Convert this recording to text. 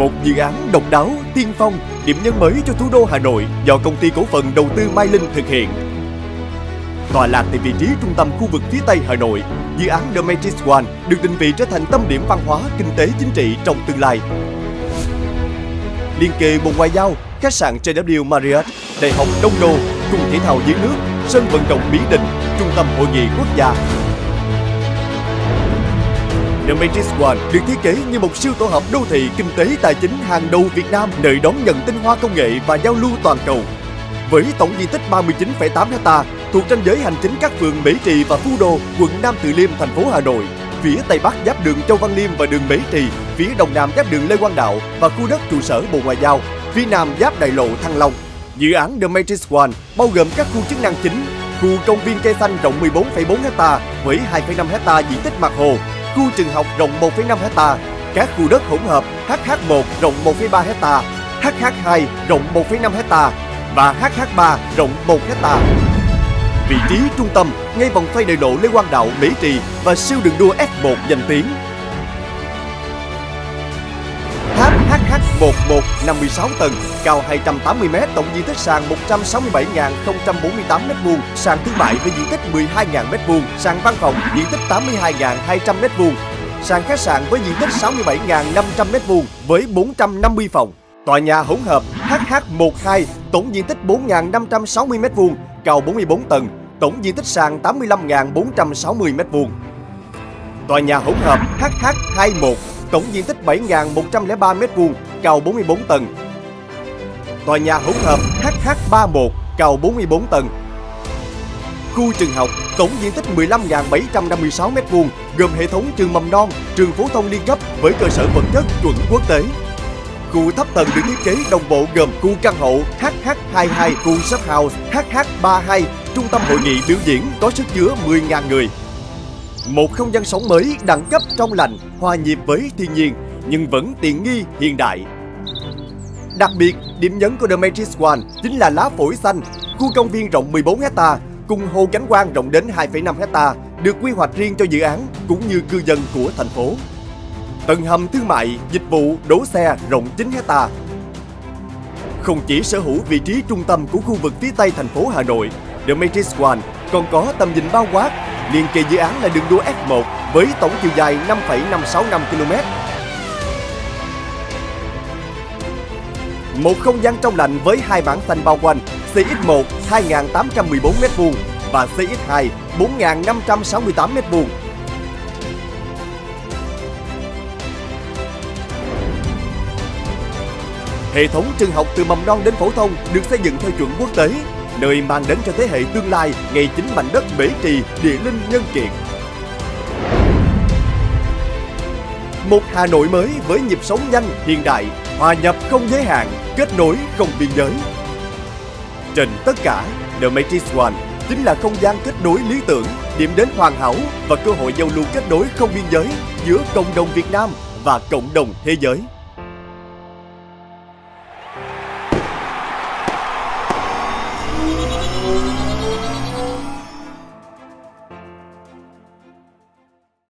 một dự án độc đáo, tiên phong, điểm nhấn mới cho thủ đô Hà Nội do công ty cổ phần đầu tư Mai Linh thực hiện. Tọa lạc tại vị trí trung tâm khu vực phía Tây Hà Nội, dự án The Matrix One được định vị trở thành tâm điểm văn hóa, kinh tế, chính trị trong tương lai. Liên kề Bộ Ngoại giao, khách sạn JW Marriott, Đại học Đông Đô, cung thể thao dưới nước, sân vận động Mỹ Đình, trung tâm hội nghị quốc gia. The Matrix One được thiết kế như một siêu tổ hợp đô thị kinh tế tài chính hàng đầu Việt Nam, nơi đón nhận tinh hoa công nghệ và giao lưu toàn cầu. Với tổng diện tích 39,8 ha, thuộc ranh giới hành chính các phường Mễ Trì và Phú Đô, quận Nam Từ Liêm, thành phố Hà Nội. Phía Tây Bắc giáp đường Châu Văn Liêm và đường Mễ Trì, phía Đông Nam giáp đường Lê Quang Đạo và khu đất trụ sở Bộ Ngoại giao, phía Nam giáp đại lộ Thăng Long. Dự án The Matrix One bao gồm các khu chức năng chính, khu công viên cây xanh rộng 14,4 ha với 2,5 ha diện tích mặt hồ, khu trường học rộng 1,5 ha, các khu đất hỗn hợp HH1 rộng 1,3 ha, HH2 rộng 1,5 ha và HH3 rộng 1 ha. Vị trí trung tâm ngay vòng xoay đại lộ Lê Quang Đạo, Mễ Trì và siêu đường đua F1 danh tiếng. HH11 56 tầng, cao 280 m, tổng diện tích sàn 167.048 m2, sàn thương mại với diện tích 12.000 m2, sàn văn phòng diện tích 82.200 m2, sàn khách sạn với diện tích 67.500 m2 với 450 phòng. Tòa nhà hỗn hợp HH12 tổng diện tích 4.560 m2, cao 44 tầng, tổng diện tích sàn 85.460 m2. Tòa nhà hỗn hợp HH21 tổng diện tích 7.103 m2, cao 44 tầng. Tòa nhà hỗn hợp HH31 cao 44 tầng. Khu trường học tổng diện tích 15.756 m2, gồm hệ thống trường mầm non, trường phổ thông liên cấp với cơ sở vật chất chuẩn quốc tế. Khu thấp tầng được thiết kế đồng bộ gồm khu căn hộ HH22, khu shop house HH32, trung tâm hội nghị biểu diễn có sức chứa 10.000 người. Một không gian sống mới, đẳng cấp, trong lành, hòa nhịp với thiên nhiên nhưng vẫn tiện nghi hiện đại. Đặc biệt, điểm nhấn của The Matrix One chính là lá phổi xanh, khu công viên rộng 14 ha cùng hồ cảnh quan rộng đến 2,5 ha được quy hoạch riêng cho dự án cũng như cư dân của thành phố. Tầng hầm thương mại, dịch vụ, đỗ xe rộng 9 ha. Không chỉ sở hữu vị trí trung tâm của khu vực phía Tây thành phố Hà Nội, The Matrix One còn có tầm nhìn bao quát. Liên kề dự án là đường đua F1 với tổng chiều dài 5,565 km. Một không gian trong lành với hai bản xanh bao quanh CX1 2.814 m2 và CX2 4.568 m2. Hệ thống trường học từ mầm non đến phổ thông được xây dựng theo chuẩn quốc tế, nơi mang đến cho thế hệ tương lai ngay chính mảnh đất Mễ Trì địa linh nhân kiệt. Một Hà Nội mới với nhịp sống nhanh, hiện đại, hòa nhập không giới hạn, kết nối không biên giới. Trên tất cả, The Matrix One chính là không gian kết nối lý tưởng, điểm đến hoàn hảo và cơ hội giao lưu kết nối không biên giới giữa cộng đồng Việt Nam và cộng đồng thế giới.